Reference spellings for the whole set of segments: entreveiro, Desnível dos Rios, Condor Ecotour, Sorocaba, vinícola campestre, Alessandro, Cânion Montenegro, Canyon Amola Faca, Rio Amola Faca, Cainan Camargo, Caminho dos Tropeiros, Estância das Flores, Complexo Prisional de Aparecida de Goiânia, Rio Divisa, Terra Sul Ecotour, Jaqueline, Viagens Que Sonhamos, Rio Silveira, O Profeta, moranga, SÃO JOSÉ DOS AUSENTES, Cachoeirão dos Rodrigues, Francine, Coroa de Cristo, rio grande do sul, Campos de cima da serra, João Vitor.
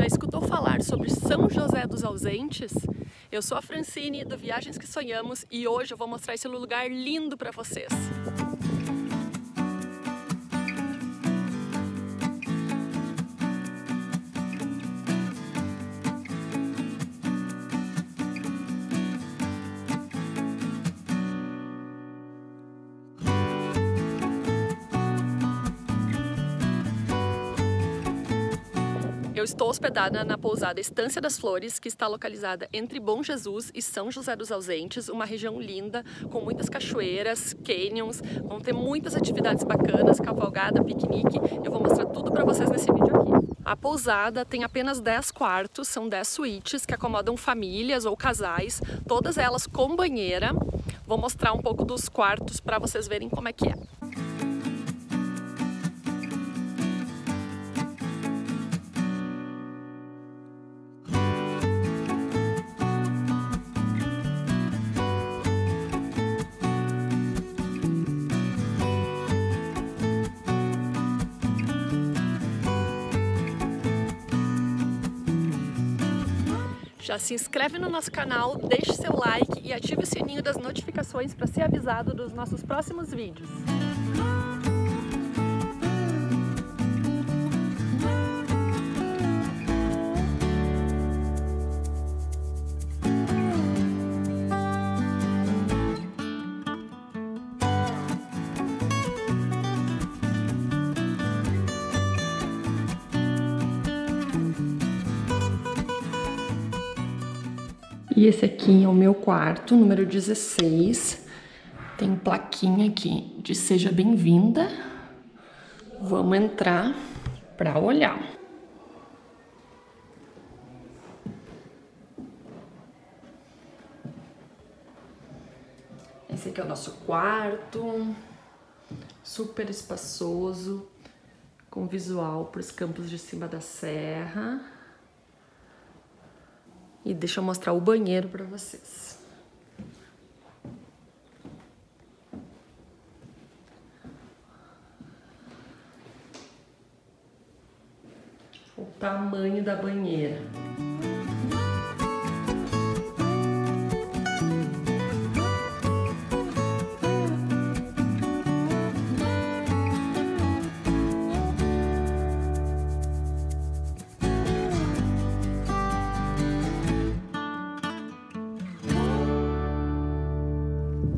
já escutou falar sobre São José dos Ausentes? Eu sou a Francine do Viagens Que Sonhamos e hoje eu vou mostrar esse lugar lindo para vocês. Eu estou hospedada na pousada Estância das Flores, que está localizada entre Bom Jesus e São José dos Ausentes, uma região linda, com muitas cachoeiras, canyons, vão ter muitas atividades bacanas, cavalgada, piquenique, eu vou mostrar tudo para vocês nesse vídeo aqui. A pousada tem apenas 10 quartos, são 10 suítes que acomodam famílias ou casais, todas elas com banheira. Vou mostrar um pouco dos quartos para vocês verem como é que é. Já se inscreve no nosso canal, deixe seu like e ative o sininho das notificações para ser avisado dos nossos próximos vídeos. E esse aqui é o meu quarto, número 16. Tem plaquinha aqui de seja bem-vinda. Vamos entrar para olhar. Esse aqui é o nosso quarto, super espaçoso, com visual para os campos de cima da serra. E deixa eu mostrar o banheiro para vocês. O tamanho da banheira.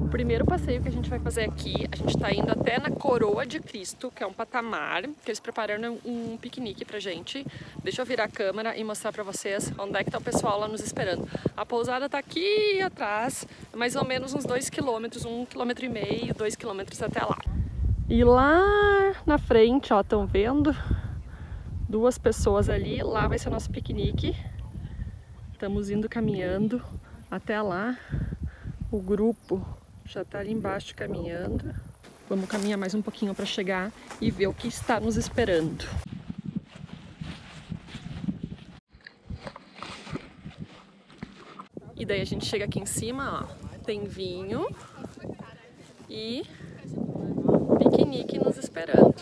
O primeiro passeio que a gente vai fazer aqui, a gente está indo até na Coroa de Cristo, que é um patamar, que eles prepararam um piquenique pra gente. Deixa eu virar a câmera e mostrar pra vocês onde é que tá o pessoal lá nos esperando. A pousada tá aqui atrás, mais ou menos uns 2 quilômetros, 1,5 km, 2 quilômetros até lá. E lá na frente, ó, estão vendo? 2 pessoas ali, lá vai ser o nosso piquenique. Estamos indo caminhando até lá, o grupo já tá ali embaixo caminhando. Vamos caminhar mais um pouquinho para chegar e ver o que está nos esperando. E daí a gente chega aqui em cima, ó. Tem vinho e piquenique nos esperando.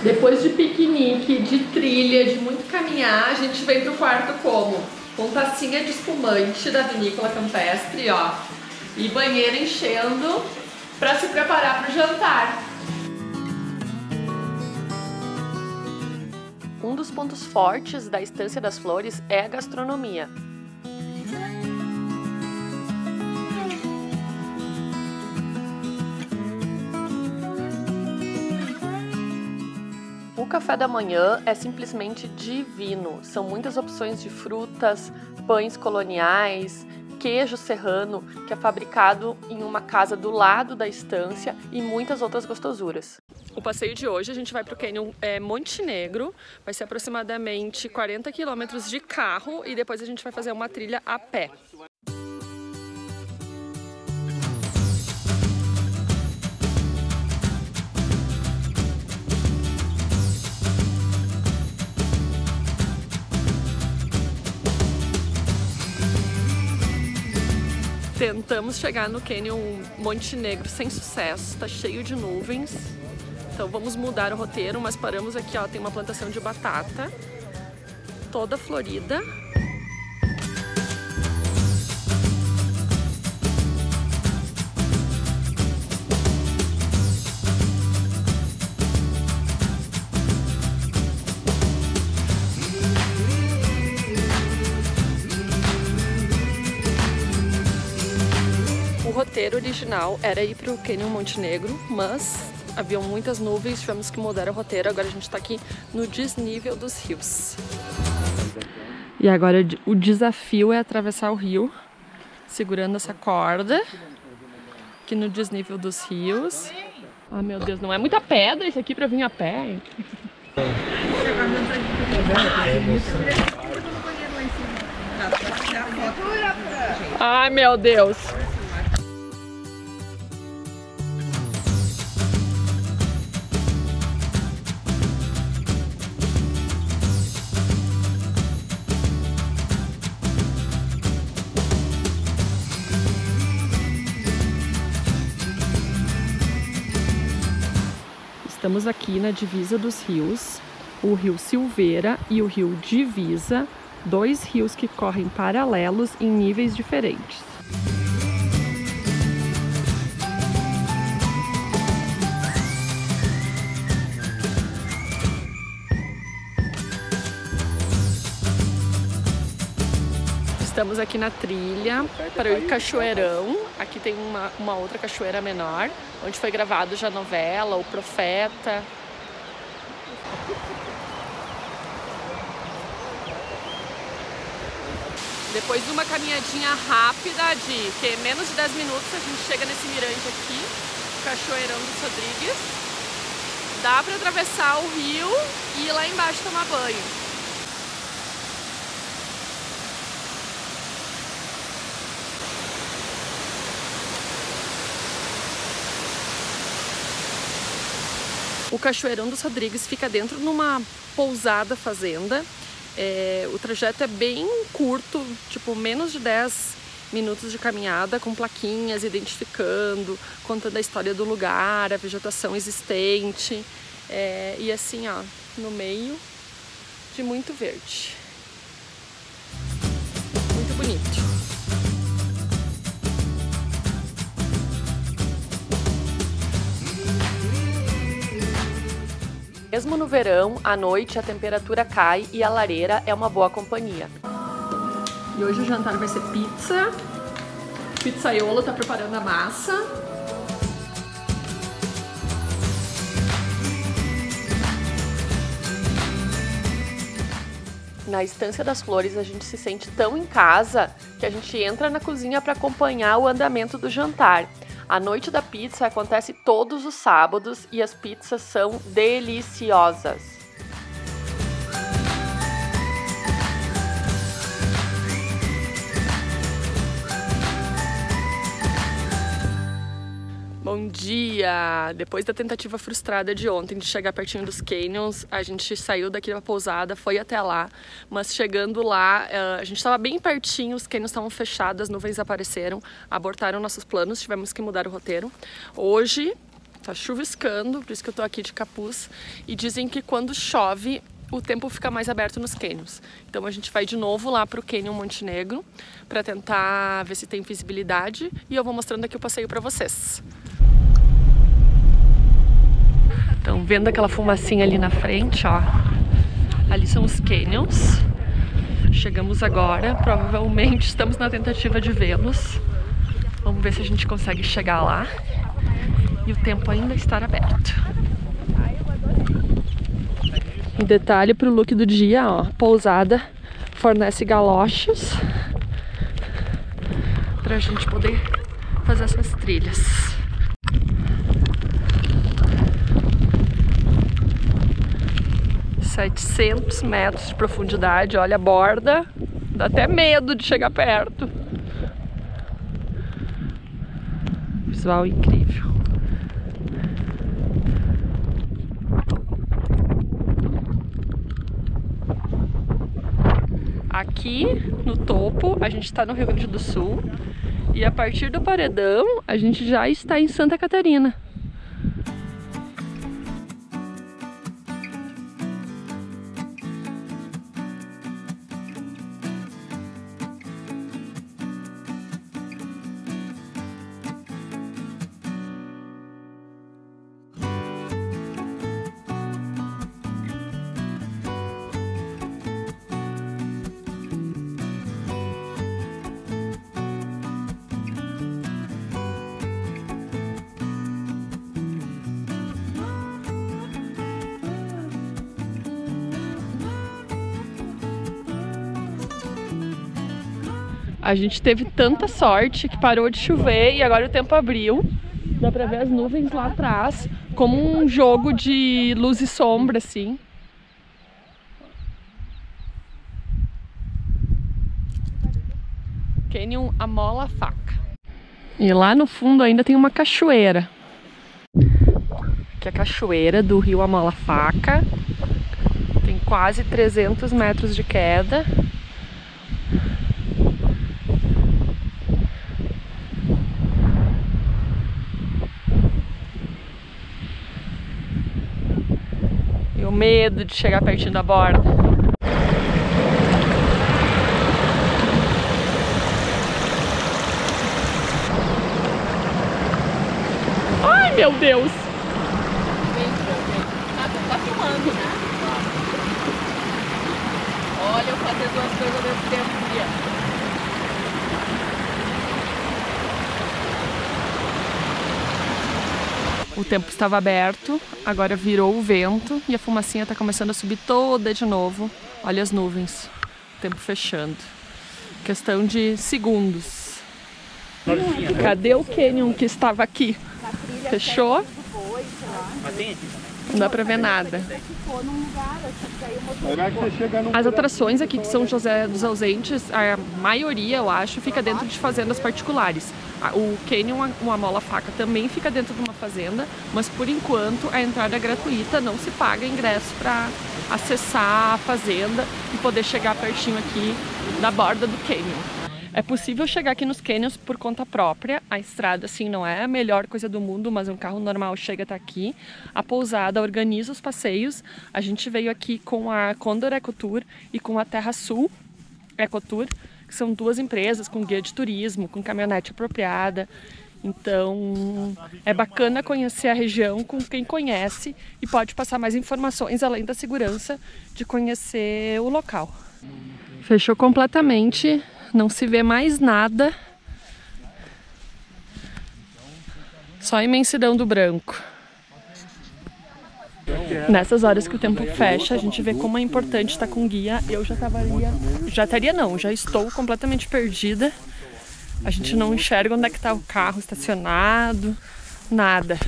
Depois de piquenique, de trilha, de muito caminhar, a gente vem pro quarto como? Com tacinha de espumante da vinícola campestre, ó, e banheiro enchendo para se preparar pro jantar. Um dos pontos fortes da Estância das Flores é a gastronomia. O café da manhã é simplesmente divino, são muitas opções de frutas, pães coloniais, queijo serrano, que é fabricado em uma casa do lado da estância e muitas outras gostosuras. O passeio de hoje a gente vai para o Cânion Montenegro, vai ser aproximadamente 40 quilômetros de carro e depois a gente vai fazer uma trilha a pé. Tentamos chegar no Cânion Montenegro sem sucesso, tá cheio de nuvens. Então vamos mudar o roteiro, mas paramos aqui, ó, tem uma plantação de batata, toda florida. O roteiro original era ir para o Cânion Montenegro, mas haviam muitas nuvens, tivemos que mudar o roteiro. Agora a gente está aqui no desnível dos rios. E agora o desafio é atravessar o rio, segurando essa corda, aqui no desnível dos rios. Ah, meu Deus, não é muita pedra isso aqui para vir a pé? Ai, meu Deus! Estamos aqui na divisa dos rios, o Rio Silveira e o Rio Divisa, dois rios que correm paralelos em níveis diferentes. Estamos aqui na trilha para o Cachoeirão. Aqui tem uma outra cachoeira menor, onde foi gravado já a novela O Profeta. Depois de uma caminhadinha rápida de que menos de 10 minutos, a gente chega nesse mirante aqui, Cachoeirão dos Rodrigues. Dá para atravessar o rio e ir lá embaixo tomar banho. O Cachoeirão dos Rodrigues fica dentro de uma pousada fazenda. O trajeto é bem curto, tipo menos de 10 minutos de caminhada, com plaquinhas identificando, contando a história do lugar, a vegetação existente. E assim, ó, no meio de muito verde. Muito bonito. Mesmo no verão, à noite a temperatura cai e a lareira é uma boa companhia. E hoje o jantar vai ser pizza. Pizzaiolo tá preparando a massa. Na Estância das Flores a gente se sente tão em casa que a gente entra na cozinha para acompanhar o andamento do jantar. A noite da pizza acontece todos os sábados e as pizzas são deliciosas. Bom dia! Depois da tentativa frustrada de ontem de chegar pertinho dos Cânions, a gente saiu daqui da pousada, foi até lá, mas chegando lá, a gente estava bem pertinho, os Cânions estavam fechados, as nuvens apareceram, abortaram nossos planos, tivemos que mudar o roteiro. Hoje tá chuviscando, por isso que eu tô aqui de capuz, e dizem que quando chove o tempo fica mais aberto nos cânions. Então a gente vai de novo lá pro Cânion Montenegro para tentar ver se tem visibilidade e eu vou mostrando aqui o passeio para vocês. Estão vendo aquela fumacinha ali na frente, ó. Ali são os cânions. Chegamos agora, provavelmente estamos na tentativa de vê-los. Vamos ver se a gente consegue chegar lá. E o tempo ainda está aberto. Um detalhe pro look do dia, ó. Pousada fornece galochos pra gente poder fazer essas trilhas. $700 metros de profundidade, olha a borda, dá até medo de chegar perto. Visual incrível. Aqui no topo a gente está no Rio Grande do Sul E a partir do Paredão, a gente já está em Santa Catarina. A gente teve tanta sorte que parou de chover e agora o tempo abriu. Dá pra ver as nuvens lá atrás, como um jogo de luz e sombra, assim. Canyon Amola Faca. E lá no fundo ainda tem uma cachoeira. Que é a cachoeira do rio Amola Faca. Tem quase 300 metros de queda. Medo de chegar pertinho da borda. Ai, meu Deus! Tá filmando, né? Olha, eu fazer duas coisas nesse tempo aqui, ó. O tempo estava aberto, agora virou o vento e a fumacinha está começando a subir toda de novo. Olha as nuvens, o tempo fechando. Questão de segundos. Cadê o cânion que estava aqui? Fechou? Não dá pra ver nada. As atrações aqui de São José dos Ausentes, a maioria, eu acho, fica dentro de fazendas particulares. O cânion, o Amola Faca, também fica dentro de uma fazenda, mas por enquanto a entrada é gratuita, não se paga ingresso para acessar a fazenda e poder chegar pertinho aqui da borda do cânion. É possível chegar aqui nos cânions por conta própria. A estrada, assim, não é a melhor coisa do mundo, mas um carro normal chega até aqui. A pousada organiza os passeios. A gente veio aqui com a Condor Ecotour e com a Terra Sul Ecotour, que são duas empresas com guia de turismo, com caminhonete apropriada. Então, é bacana conhecer a região com quem conhece e pode passar mais informações, além da segurança, de conhecer o local. Fechou completamente. Não se vê mais nada, só a imensidão do branco. Nessas horas que o tempo fecha, a gente vê como é importante estar com guia. Eu já estou completamente perdida. A gente não enxerga onde é que está o carro estacionado, nada.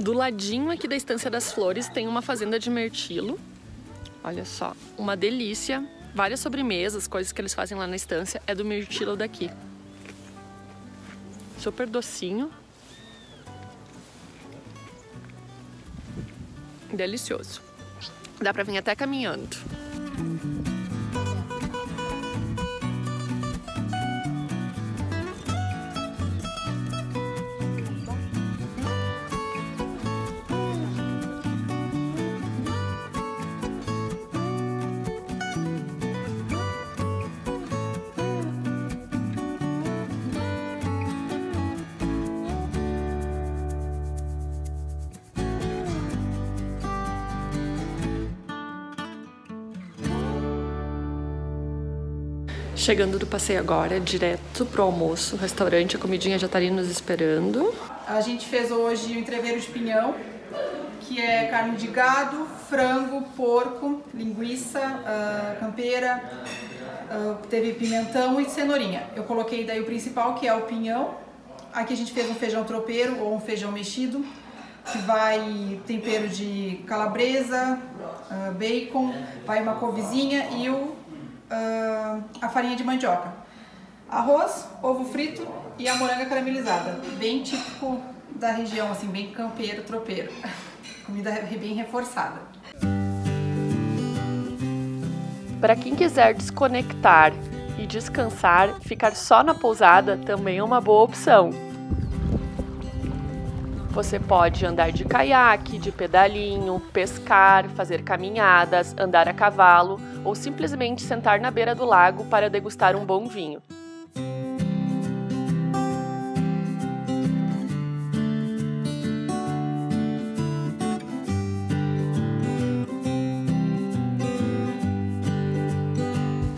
Do ladinho aqui da Estância das Flores tem uma fazenda de mirtilo. Olha só, uma delícia. Várias sobremesas, coisas que eles fazem lá na estância, é do mirtilo daqui. Super docinho. Delicioso. Dá pra vir até caminhando. Chegando do passeio agora, direto pro almoço, restaurante, a comidinha já tá ali nos esperando. A gente fez hoje o entreveiro de pinhão, que é carne de gado, frango, porco, linguiça, campeira, teve pimentão e cenourinha. Eu coloquei daí o principal, que é o pinhão. Aqui a gente fez um feijão tropeiro ou um feijão mexido, que vai tempero de calabresa, bacon, vai uma couvezinha e a farinha de mandioca. arroz, ovo frito e a moranga caramelizada, bem típico da região, assim, bem campeiro, tropeiro. Comida bem reforçada. Para quem quiser desconectar e descansar, ficar só na pousada também é uma boa opção. Você pode andar de caiaque, de pedalinho, pescar, fazer caminhadas, andar a cavalo ou simplesmente sentar na beira do lago para degustar um bom vinho.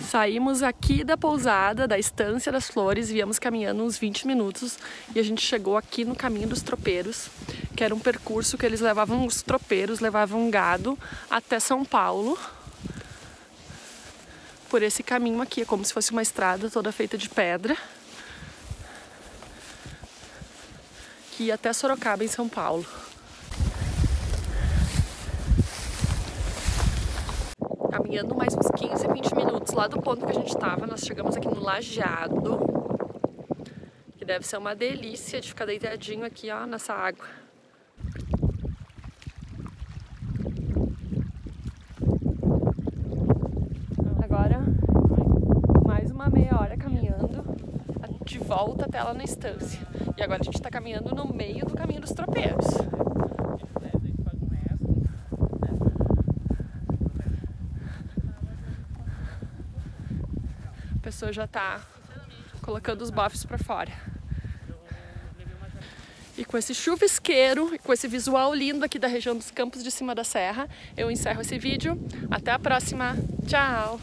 Saímos aqui da pousada, da Estância das Flores, viemos caminhando uns 20 minutos e a gente chegou aqui no Caminho dos Tropeiros, que era um percurso que eles levavam, os tropeiros levavam gado até São Paulo. Por esse caminho aqui, é como se fosse uma estrada toda feita de pedra, que ia até Sorocaba, em São Paulo. Caminhando mais uns 15, 20 minutos lá do ponto que a gente estava, nós chegamos aqui no lajeado, que deve ser uma delícia de ficar deitadinho aqui, ó, nessa água. Agora, mais uma meia hora caminhando, de volta até lá na estância. E agora a gente está caminhando no meio do Caminho dos Tropeiros. A pessoa já tá colocando os bofes pra fora. E com esse chuvisqueiro e com esse visual lindo aqui da região dos Campos de Cima da Serra, eu encerro esse vídeo. Até a próxima. Tchau!